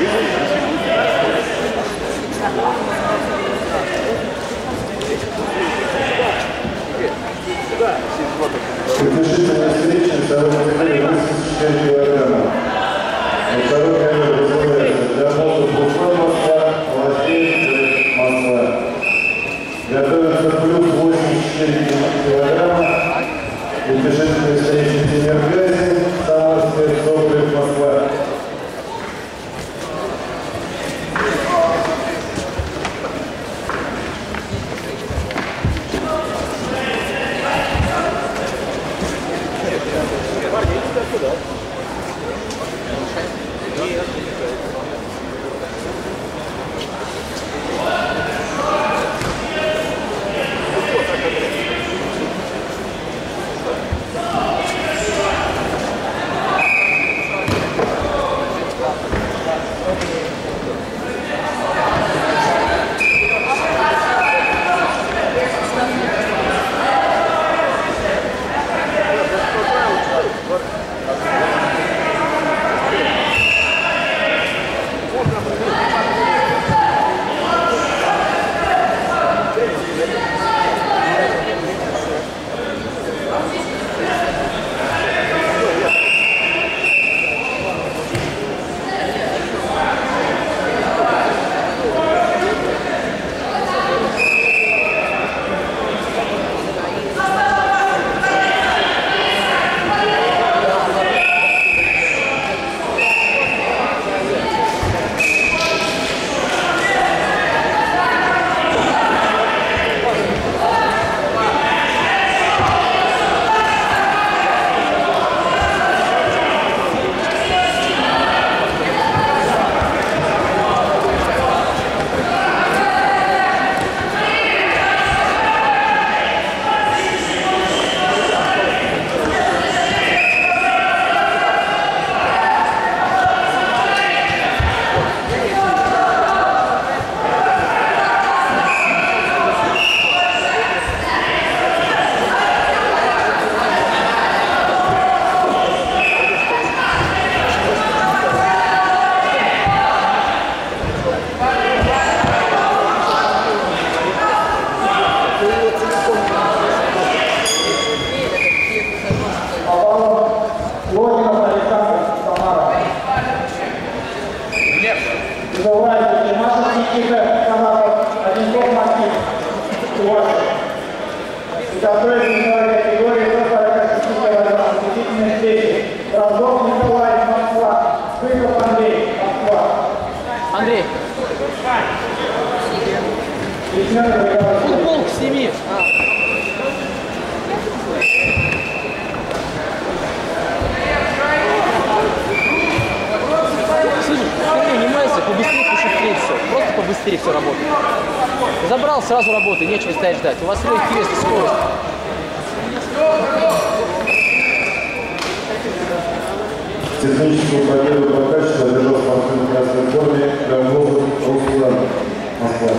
Приглашительная встреча второго категории 84 килограмма. На второй камере представляется для полного масла, холостейшего масла. Готовится плюс 84 килограмма. Приглашительная встреча в Тимиргазе, самарское доброе масла. Техническую победу по качеству одержал в спортивной красной форме Гавлов Руслан Москва.